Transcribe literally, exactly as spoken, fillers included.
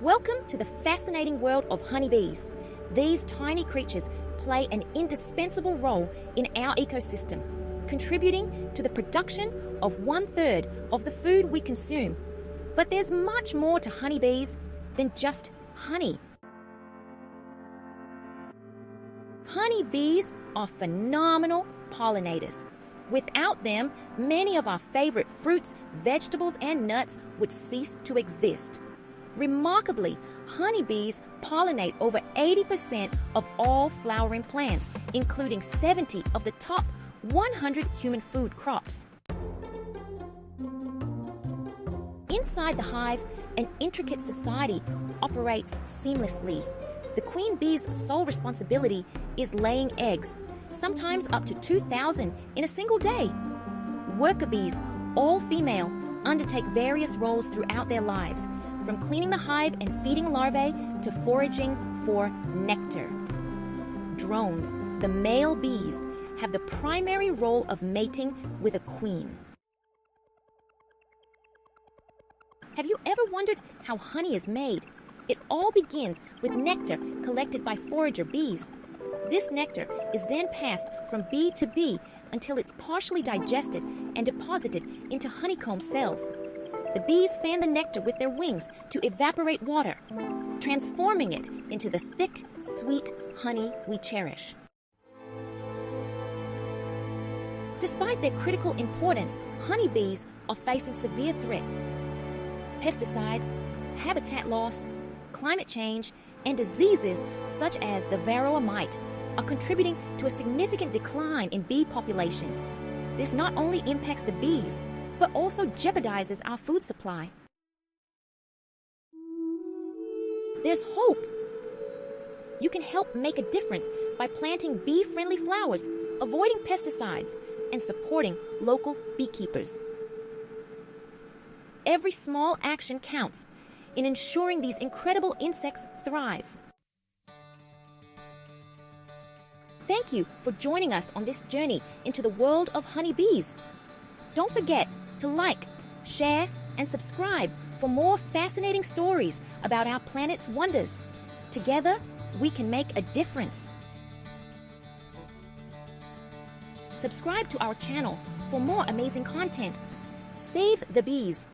Welcome to the fascinating world of honeybees. These tiny creatures play an indispensable role in our ecosystem, contributing to the production of one-third of the food we consume. But there's much more to honeybees than just honey. Honeybees are phenomenal pollinators. Without them, many of our favorite fruits, vegetables, and nuts would cease to exist. Remarkably, honeybees pollinate over eighty percent of all flowering plants, including seventy of the top one hundred human food crops. Inside the hive, an intricate society operates seamlessly. The queen bee's sole responsibility is laying eggs, sometimes up to two thousand in a single day. Worker bees, all female, undertake various roles throughout their lives, from cleaning the hive and feeding larvae to foraging for nectar. Drones, the male bees, have the primary role of mating with a queen. Have you ever wondered how honey is made? It all begins with nectar collected by forager bees. This nectar is then passed from bee to bee until it's partially digested and deposited into honeycomb cells. The bees fan the nectar with their wings to evaporate water, transforming it into the thick, sweet honey we cherish. Despite their critical importance, honeybees are facing severe threats. Pesticides, habitat loss, climate change, and diseases such as the varroa mite are contributing to a significant decline in bee populations. This not only impacts the bees, but also jeopardizes our food supply. There's hope. You can help make a difference by planting bee-friendly flowers, avoiding pesticides, and supporting local beekeepers. Every small action counts in ensuring these incredible insects thrive. Thank you for joining us on this journey into the world of honeybees. Don't forget to like, share, and subscribe for more fascinating stories about our planet's wonders. Together, we can make a difference. Subscribe to our channel for more amazing content. Save the bees.